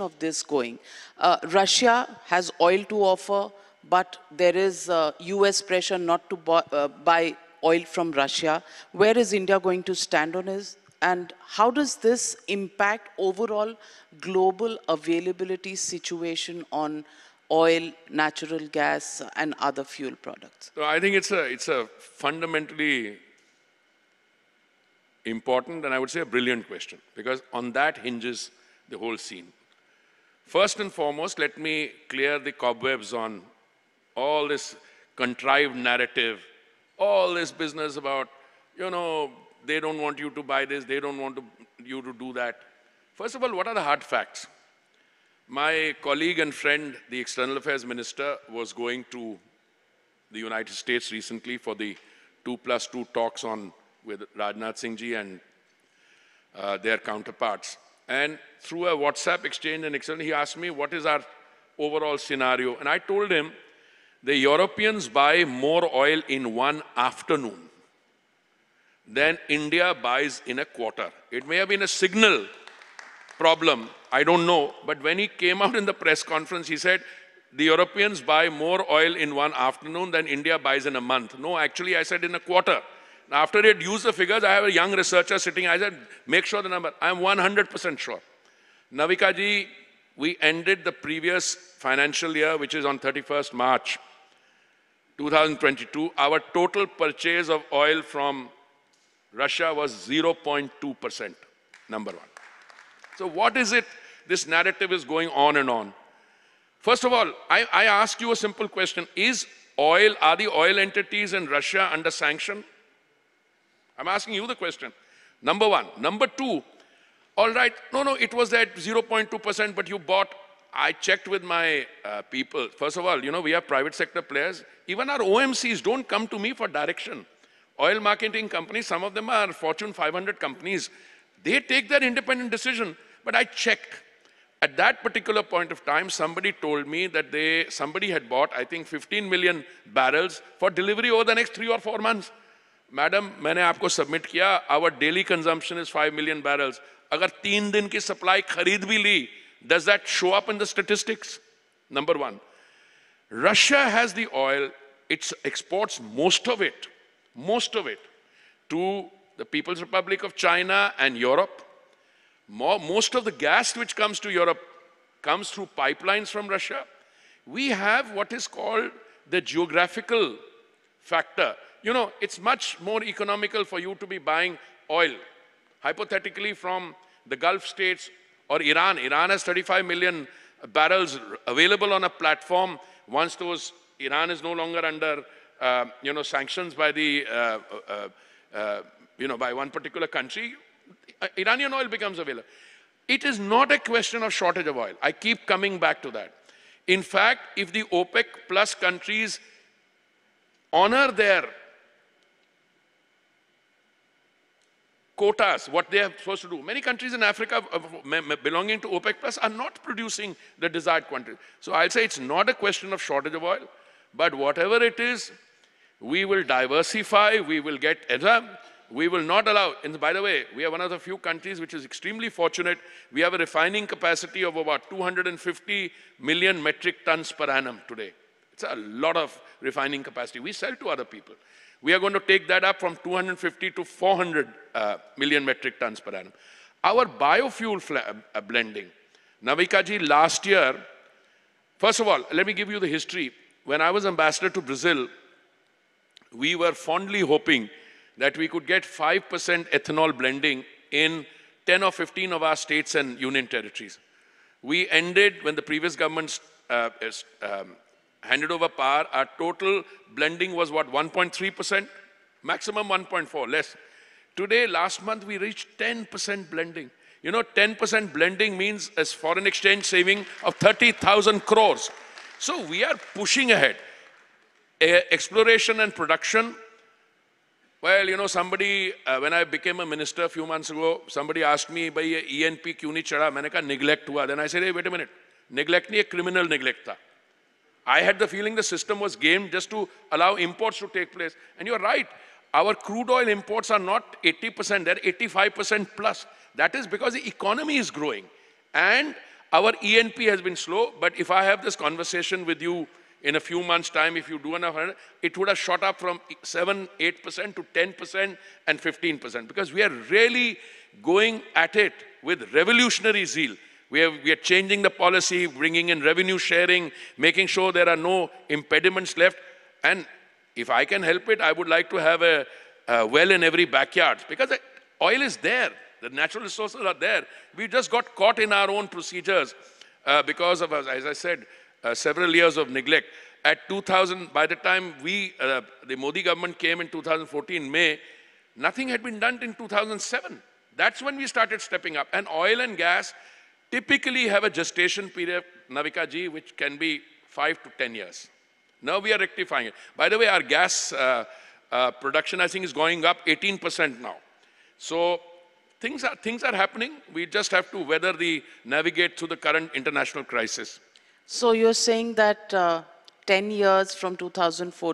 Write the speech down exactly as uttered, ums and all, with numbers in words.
Of this going. Uh, Russia has oil to offer, but there is uh, U S pressure not to buy, uh, buy oil from Russia. Where is India going to stand on this? And how does this impact overall global availability situation on oil, natural gas, and other fuel products? So I think it's a, it's a fundamentally important and I would say a brilliant question, because on that hinges the whole scene. First and foremost, let me clear the cobwebs on all this contrived narrative, all this business about, you know, they don't want you to buy this, they don't want to, you to do that. First of all, what are the hard facts? My colleague and friend, the External Affairs Minister, was going to the United States recently for the two plus two talks on with Rajnath Singh ji and uh, their counterparts. And through a WhatsApp exchange and external, he asked me, what is our overall scenario? And I told him, the Europeans buy more oil in one afternoon than India buys in a quarter. It may have been a signal problem, I don't know. But when he came out in the press conference, he said, the Europeans buy more oil in one afternoon than India buys in a month. No, actually, I said in a quarter. After it used the figures, I have a young researcher sitting, I said, make sure the number. I'm one hundred percent sure. Navika ji, we ended the previous financial year, which is on thirty-first March two thousand twenty-two. Our total purchase of oil from Russia was zero point two percent, number one. So what is it? This narrative is going on and on. First of all, I, I ask you a simple question. Is oil, are the oil entities in Russia under sanction? I'm asking you the question, number one. Number two, all right, no, no, it was at zero point two percent, but you bought. I checked with my uh, people. First of all, you know, we have private sector players. Even our O M Cs don't come to me for direction. Oil marketing companies, some of them are Fortune five hundred companies. They take their independent decision, but I checked. At that particular point of time, somebody told me that they, somebody had bought, I think, fifteen million barrels for delivery over the next three or four months. Madam, मैंने आपको submit किया, our daily consumption is five million barrels. अगर तीन दिन की supply खरीद भी ली, does that show up in the statistics? Number one, Russia has the oil, it exports most of it, most of it to the People's Republic of China and Europe. More, most of the gas which comes to Europe comes through pipelines from Russia. We have what is called the geographical factor. You know, it's much more economical for you to be buying oil, hypothetically from the Gulf states or Iran. Iran has thirty-five million barrels available on a platform. Once those, Iran is no longer under, uh, you know, sanctions by the, uh, uh, uh, you know, by one particular country, Iranian oil becomes available. It is not a question of shortage of oil. I keep coming back to that. In fact, if the OPEC plus countries honor their quotas, what they are supposed to do. Many countries in Africa belonging to OPEC Plus are not producing the desired quantity. So I'll say it's not a question of shortage of oil, but whatever it is, we will diversify, we will get, we will not allow, and by the way, we are one of the few countries which is extremely fortunate. We have a refining capacity of about two hundred fifty million metric tons per annum today. It's a lot of refining capacity. We sell to other people. We are going to take that up from two hundred fifty to four hundred uh, million metric tons per annum. Our biofuel uh, blending. Navika ji, last year, first of all, let me give you the history. When I was ambassador to Brazil, we were fondly hoping that we could get five percent ethanol blending in ten or fifteen of our states and union territories. We ended, when the previous government uh, is, um, handed over power, our total blending was what, one point three percent? Maximum one point four, less. Today, last month, we reached ten percent blending. You know, ten percent blending means a foreign exchange saving of thirty thousand crores. So we are pushing ahead. A exploration and production, well, you know, somebody, uh, when I became a minister a few months ago, somebody asked me, bhai, ye E N P kyun nahi chada? Maine kaha, neglect hua. Then I said, hey, wait a minute. Neglect nahi, criminal neglect tha. I had the feeling the system was gamed just to allow imports to take place. And you're right, our crude oil imports are not eighty percent, they're eighty-five percent plus. That is because the economy is growing. And Our E N P has been slow, but if I have this conversation with you in a few months' time, if you do enough, it would have shot up from seven, eight percent to ten percent and fifteen percent, because we are really going at it with revolutionary zeal. We are, we are changing the policy, bringing in revenue sharing, making sure there are no impediments left. And if I can help it, I would like to have a, a well in every backyard, because the oil is there. The natural resources are there. We just got caught in our own procedures uh, because of, as I said, uh, several years of neglect. At two thousand, by the time we, uh, the Modi government came in two thousand fourteen, May, nothing had been done in two thousand seven. That's when we started stepping up. And oil and gas typically have a gestation period, Navika ji, which can be five to ten years. Now we are rectifying it. By the way, our gas uh, uh, production, I think, is going up eighteen percent now. So things are, things are happening. We just have to weather the, navigate through the current international crisis. So you're saying that uh, ten years from two thousand fourteen,